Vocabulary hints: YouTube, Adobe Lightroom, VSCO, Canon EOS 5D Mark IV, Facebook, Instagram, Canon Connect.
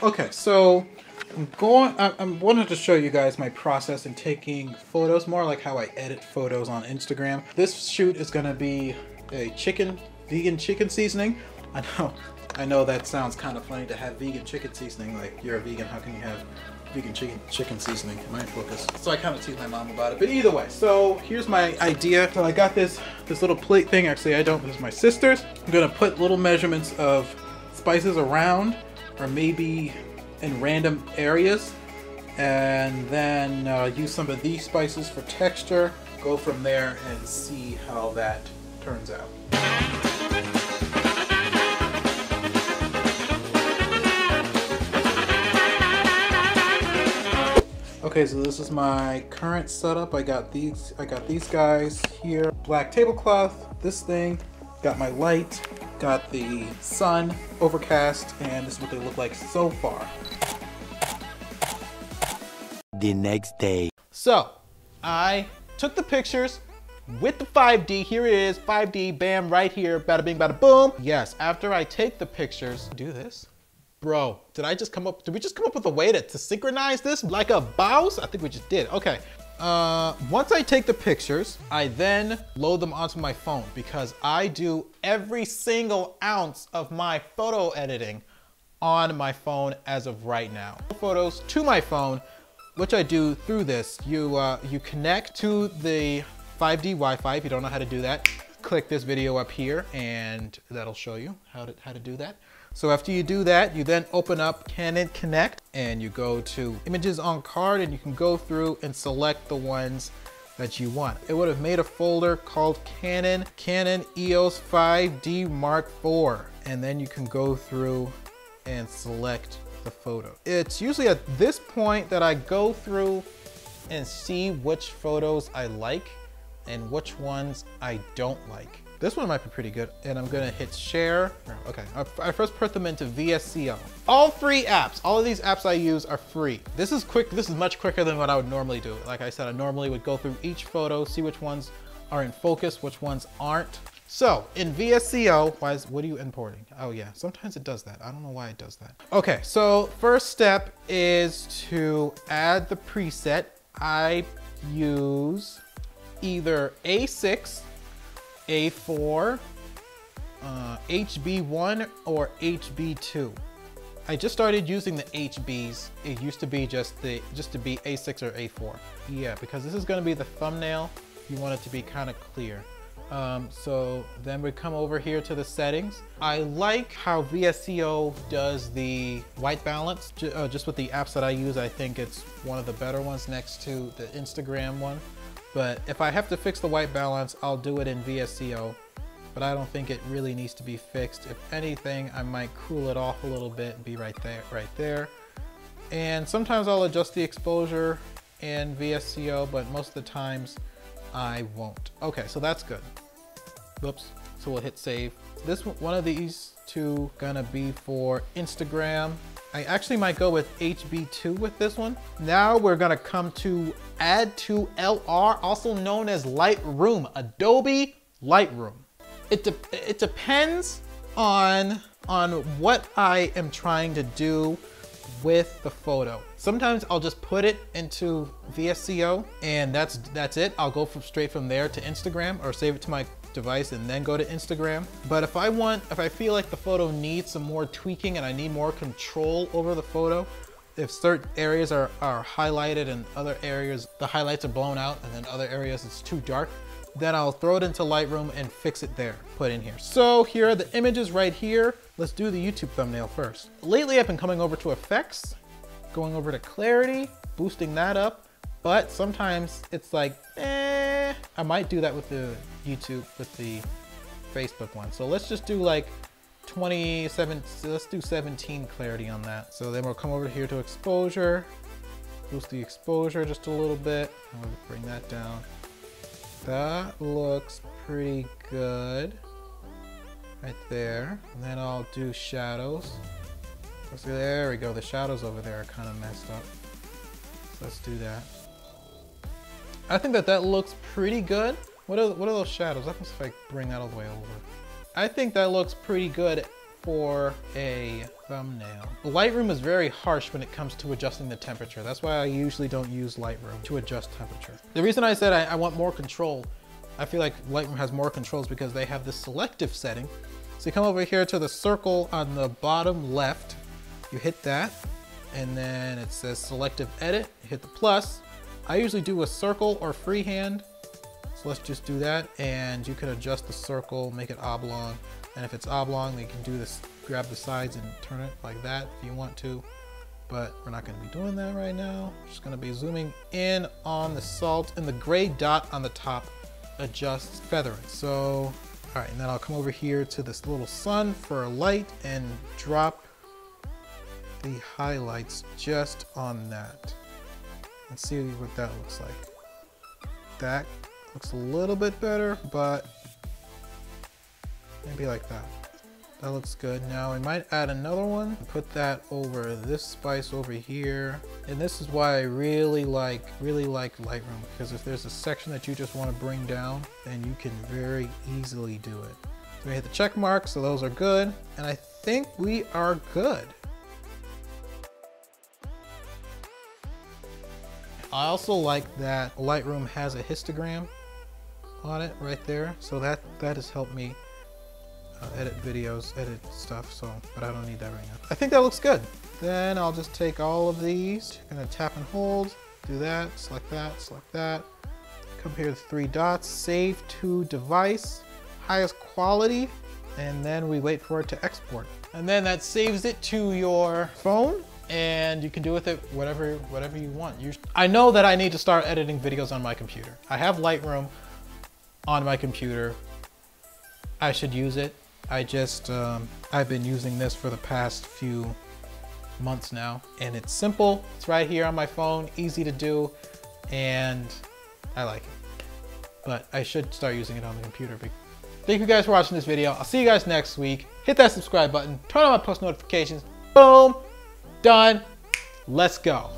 Okay, so I wanted to show you guys my process in taking photos, more like how I edit photos on Instagram. This shoot is gonna be a vegan chicken seasoning. I know that sounds kind of funny to have vegan chicken seasoning, like you're a vegan, how can you have vegan chicken seasoning? Am I in focus? So I kind of teased my mom about it, but either way, so here's my idea. So I got this little plate thing, actually I don't, this is my sister's. I'm gonna put little measurements of spices around, or maybe in random areas, and then use some of these spices for texture, go from there and see how that turns out. Okay, so this is my current setup. I got these guys here. Black tablecloth, this thing, got my light, got the sun, overcast, and this is what they look like so far. The next day. So, I took the pictures with the 5D. Here it is, 5D, bam, right here, bada bing, bada boom. Yes, after I take the pictures, do this. Bro, did we just come up with a way to synchronize this like a mouse? I think we just did, okay. Once I take the pictures, I then load them onto my phone because I do every single ounce of my photo editing on my phone as of right now. Photos to my phone, which I do through this. You connect to the 5D Wi-Fi. If you don't know how to do that, click this video up here and that'll show you how to do that. So after you do that, you then open up Canon Connect and you go to images on card and you can go through and select the ones that you want. It would have made a folder called Canon EOS 5D Mark IV. And then you can go through and select the photo. It's usually at this point that I go through and see which photos I like and which ones I don't like. This one might be pretty good, and I'm gonna hit share. Okay, I first put them into VSCO. All free apps, all of these apps I use are free. This is quick, this is much quicker than what I would normally do. Like I said, I normally would go through each photo, see which ones are in focus, which ones aren't. So, in VSCO, what are you importing? Oh yeah, sometimes it does that. I don't know why it does that. Okay, so first step is to add the preset. I use either A6, A4, HB1, or HB2. I just started using the HBs. It used to be just to be A6 or A4. Yeah, because this is gonna be the thumbnail. You want it to be kind of clear. So then we come over here to the settings. I like how VSCO does the white balance. Just with the apps that I use, I think it's one of the better ones next to the Instagram one. But if I have to fix the white balance, I'll do it in VSCO, but I don't think it really needs to be fixed. If anything, I might cool it off a little bit and be right there. And sometimes I'll adjust the exposure in VSCO, but most of the times I won't. Okay, so that's good. Whoops, so we'll hit save. This one of these two gonna be for Instagram. I actually might go with HB2 with this one. Now we're gonna come to Add to LR, also known as Lightroom, Adobe Lightroom. It depends on what I am trying to do with the photo. Sometimes I'll just put it into VSCO and that's it. I'll go straight from there to Instagram or save it to my device and then go to Instagram. But if I feel like the photo needs some more tweaking and I need more control over the photo, if certain areas are highlighted and other areas the highlights are blown out and then other areas it's too dark, then I'll throw it into Lightroom and fix it there, put in here. So here are the images right here. Let's do the YouTube thumbnail first. Lately I've been coming over to effects, going over to clarity, boosting that up, but sometimes it's like, I might do that with the YouTube, with the Facebook one. So let's just do like 17 clarity on that. So then we'll come over here to exposure, boost the exposure just a little bit. I'll bring that down. That looks pretty good right there. And then I'll do shadows. There we go. The shadows over there are kind of messed up. So let's do that. I think that looks pretty good. What are those shadows? I think if I bring that all the way over. I think that looks pretty good for a thumbnail. Lightroom is very harsh when it comes to adjusting the temperature. That's why I usually don't use Lightroom to adjust temperature. The reason I said I want more control, I feel like Lightroom has more controls because they have the selective setting. So you come over here to the circle on the bottom left, you hit that, and then it says selective edit, you hit the plus. I usually do a circle or freehand, so let's just do that, and you can adjust the circle, make it oblong, and if it's oblong, then you can do this, grab the sides and turn it like that if you want to, but we're not gonna be doing that right now. We're just gonna be zooming in on the salt, and the gray dot on the top adjusts feathering. So, all right, and then I'll come over here to this little sun for a light and drop the highlights just on that. Let's see what that looks like. That looks a little bit better, but maybe like that. That looks good. Now we might add another one, put that over this spice over here. And this is why I really like Lightroom, because if there's a section that you just want to bring down, then you can very easily do it. So we hit the check mark, so those are good. And I think we are good. I also like that Lightroom has a histogram on it right there. So that has helped me edit videos, edit stuff, so, but I don't need that right now. I think that looks good. Then I'll just take all of these, gonna tap and hold, do that, select that, select that. Come here to three dots, save to device, highest quality, and then we wait for it to export. And then that saves it to your phone, and you can do with it whatever you want. I know that I need to start editing videos on my computer. I have Lightroom on my computer. I should use it. I just, I've been using this for the past few months now, and it's simple. It's right here on my phone, easy to do, and I like it. But I should start using it on the computer. Thank you guys for watching this video. I'll see you guys next week. Hit that subscribe button, turn on my post notifications. Boom, done, let's go.